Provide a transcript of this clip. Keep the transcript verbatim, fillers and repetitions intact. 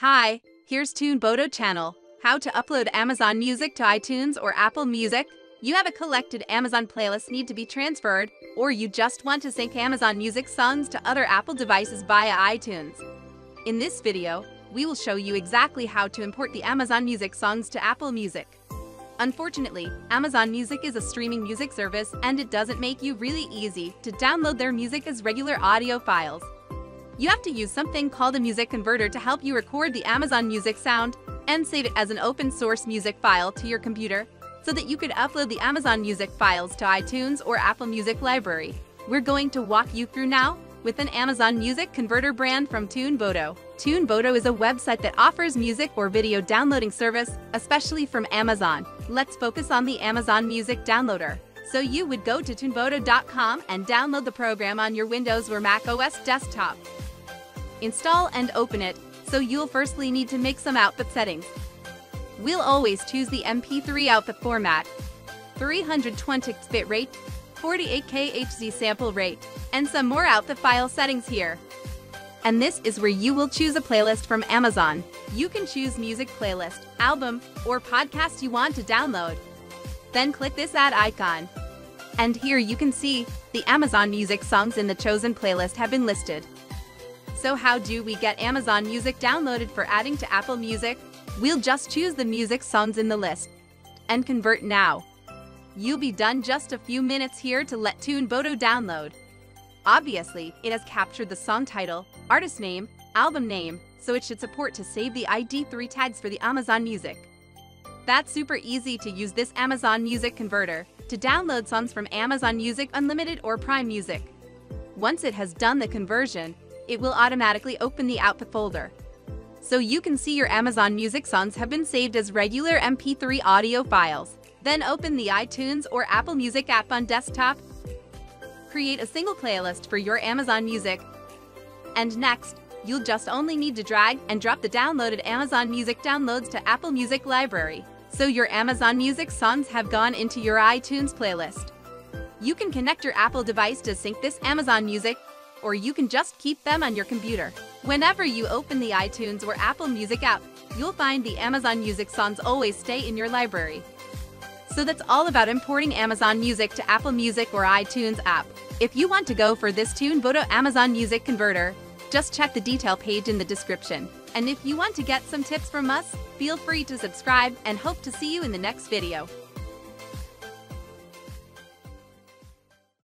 Hi, here's TuneBoto channel. How to upload Amazon Music to iTunes or Apple Music. You have a collected Amazon playlist need to be transferred, or you just want to sync Amazon Music songs to other Apple devices via iTunes. In this video, we will show you exactly how to import the Amazon Music songs to Apple Music. Unfortunately, Amazon Music is a streaming music service and it doesn't make you really easy to download their music as regular audio files. You have to use something called a music converter to help you record the Amazon Music sound and save it as an open source music file to your computer, so that you could upload the Amazon Music files to iTunes or Apple Music library. We're going to walk you through now with an Amazon Music Converter brand from TuneBoto. TuneBoto is a website that offers music or video downloading service, especially from Amazon. Let's focus on the Amazon Music downloader. So you would go to TuneBoto dot com and download the program on your Windows or Mac O S desktop. Install and open it, so you'll firstly need to make some output settings. We'll always choose the M P three output format, three hundred twenty bit rate, forty-eight K H Z sample rate, and some more output file settings here. And this is where you will choose a playlist from Amazon. You can choose music playlist, album, or podcast you want to download. Then click this add icon. And here you can see, the Amazon Music songs in the chosen playlist have been listed. So how do we get Amazon Music downloaded for adding to Apple Music? We'll just choose the music songs in the list and convert now. You'll be done just a few minutes here to let TuneBoto download. Obviously, it has captured the song title, artist name, album name, so it should support to save the I D three tags for the Amazon Music. That's super easy to use this Amazon Music Converter to download songs from Amazon Music Unlimited or Prime Music. Once it has done the conversion, it will automatically open the output folder. So you can see your Amazon Music songs have been saved as regular M P three audio files. Then open the iTunes or Apple Music app on desktop. Create a single playlist for your Amazon Music. And next, you'll just only need to drag and drop the downloaded Amazon Music downloads to Apple Music library. So your Amazon Music songs have gone into your iTunes playlist. You can connect your Apple device to sync this Amazon Music, or you can just keep them on your computer. Whenever you open the iTunes or Apple Music app, you'll find the Amazon Music songs always stay in your library. So that's all about importing Amazon Music to Apple Music or iTunes app. If you want to go for this TuneBoto Amazon Music Converter, just check the detail page in the description. And if you want to get some tips from us, feel free to subscribe and hope to see you in the next video.